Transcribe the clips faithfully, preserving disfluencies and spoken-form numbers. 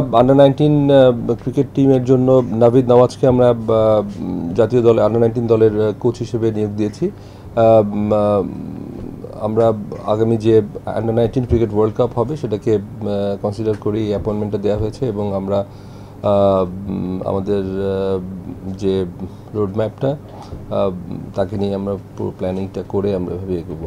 Under nineteen cricket टीमेर जोन्नो नाविद नवाज के आमरा जातीय दल अंडर नाइनटीन दलेर कोच हिसेबे नियोग दिएछि। আমরা আগামী যে under nineteen cricket world cup হবে সেটাকে কনসিডার করি এই অ্যাপয়েন্টমেন্টটা দেওয়া হয়েছে এবং আমরা আমাদের যে রোড ম্যাপটা তাকে নিয়ে আমরা পুরো প্ল্যানিংটা করে আমরা এভাবে এগোবো।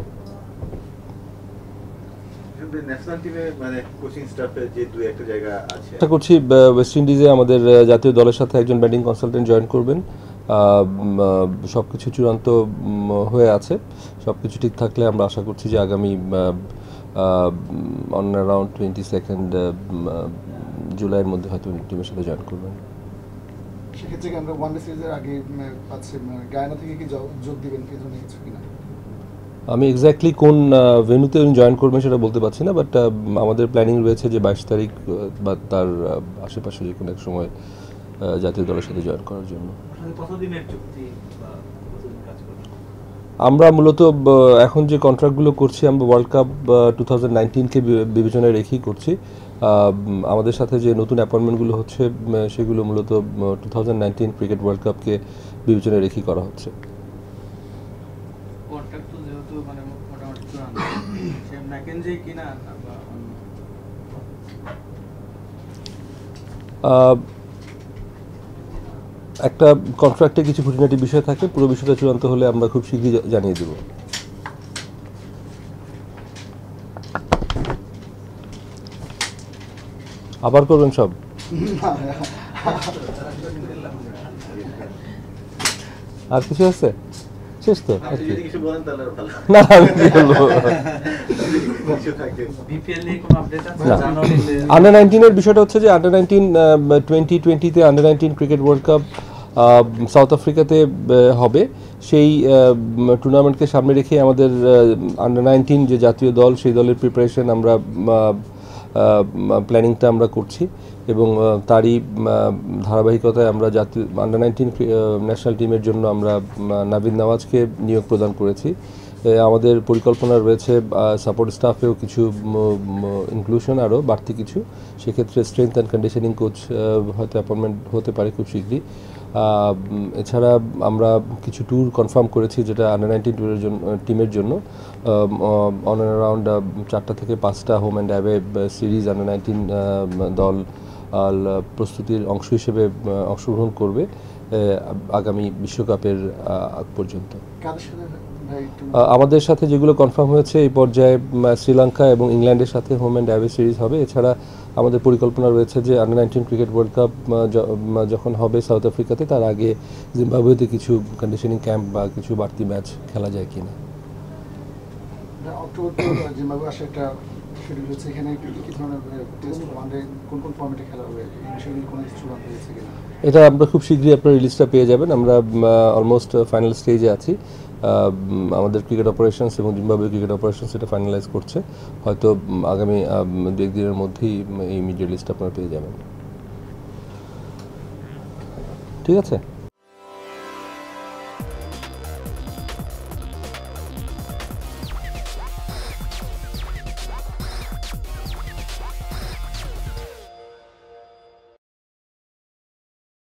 যে ন্যাশনাল টিমে মানে কোচিং স্টাফে যে দুই একটা জায়গা আছে এটা করছি। ওয়েস্ট ইন্ডিজে আমাদের জাতীয় দলের সাথে একজন ব্যাটিং কনসালটেন্ট জয়েন করবেন। सबकिछु चूड़ान्त होये आछे, सबकिछु ठीक थाकले आमरा आशा करछि जे आगामी अन अराउंड टोयेंटी सेकेंड जुलाइर मध्ये हयतो टीमेर साथे जয়েন करबेन। সেক্ষেত্রে কি আমরা ওয়ানডে সিরিজের আগে পাচ্ছি গায়না থেকে কি যোগ দিবেন কি জন্য কিছু কিনা আমি এক্স্যাক্টলি কোন ভেন্যুতে উনি জয়েন করবেন সেটা বলতে পারছি না, বাট আমাদের প্ল্যানিং রয়েছে যে বাইশ তারিখ বা তার আশেপাশে যে কোনো এক সময় জাতীয় দলের সাথে জয়েন করার জন্য। কতদিনের চুক্তি বা কতদিন কাজ করবেন আমরা মূলত এখন যে কন্ট্রাক্টগুলো করছি আমরা ওয়ার্ল্ড কাপ দুই হাজার উনিশ কে বিবেচনায় রেখেই করছি। আমাদের সাথে যে নতুন অ্যাপয়েন্টমেন্টগুলো হচ্ছে সেগুলো মূলত দুই হাজার উনিশ ক্রিকেট ওয়ার্ল্ড কাপ কে বিবেচনায় রেখেই করা হচ্ছে। কন্ট্রাক্ট তো যেহেতু মানে মোটামুটি চূড়ান্ত সেম নাকেন যে কিনা একটা কন্ট্রাক্টে কিছু খুঁটিনাটি বিষয় থাকে, পুরো বিষয়টা চূড়ান্ত হলে আমরা খুব শীঘ্রই জানিয়ে দেব। আবার করবেন সব আর কিছু আছে শেষ তো না আমি বলবো আন্ডার নাইনটিন এর বিষয়টা হচ্ছে যে আন্ডার নাইনটিন টোয়েন্টি টোয়েন্টিতে under nineteen cricket world cup south আফ্রিকাতে হবে। সেই টুর্নামেন্টকে সামনে রেখে আমাদের আন্ডার নাইনটিন যে জাতীয় দল সেই দলের প্রিপারেশন আমরা প্ল্যানিংটা আমরা করছি এবং তারই ধারাবাহিকতায় আমরা জাতীয় আন্ডার নাইনটিন ন্যাশনাল টিমের জন্য আমরা নাবিদ নওয়াজকে নিয়োগ প্রদান করেছি। আমাদের পরিকল্পনা রয়েছে সাপোর্ট স্টাফেও কিছু ইনক্লুশন আরও বাড়তি কিছু, সেক্ষেত্রে স্ট্রেংথ অ্যান্ড কন্ডিশনিং কোচ হয়তো অ্যাপয়েন্টমেন্ট হতে পারে খুব শীঘ্রই। এছাড়া আমরা কিছু ট্যুর কনফার্ম করেছি যেটা আন্ডার নাইনটিন ট্যুরের জন্য টিমের জন্য অন অ্যান্ড অ্যারাউন্ড চারটা থেকে পাঁচটা home and away series under nineteen দল প্রস্তুতির অংশ হিসেবে অংশগ্রহণ করবে আগামী বিশ্বকাপের আগ পর্যন্ত। আমাদের সাথে যেগুলো কনফার্ম হয়েছে এই পর্যায়ে শ্রীলঙ্কা এবং ইংল্যান্ডের সাথে হোম অ্যান্ড অ্যাওয়ে সিরিজ হবে। এছাড়া আমাদের পরিকল্পনা রয়েছে যে under nineteen cricket world cup যখন হবে সাউথ আফ্রিকাতে তার আগে জিম্বাবুয়েতে কিছু কন্ডিশনিং ক্যাম্প বা কিছু বাড়তি ম্যাচ খেলা যায় কিনা। এটা আমরা খুব শীঘ্রই আপনার রিলিজটা পেয়ে যাবেন। আমরা অলমোস্ট ফাইনাল স্টেজে আছি। আমাদের ক্রিকেট অপারেশনস এবং জিম্বাবুয়ে ক্রিকেট অপারেশনস এটা ফাইনালাইজ করছে, হয়তো আগামী দু এক দিনের মধ্যেই এই মিডিয়া লিস্ট আপনারা পেয়ে যাবেন। ঠিক আছে।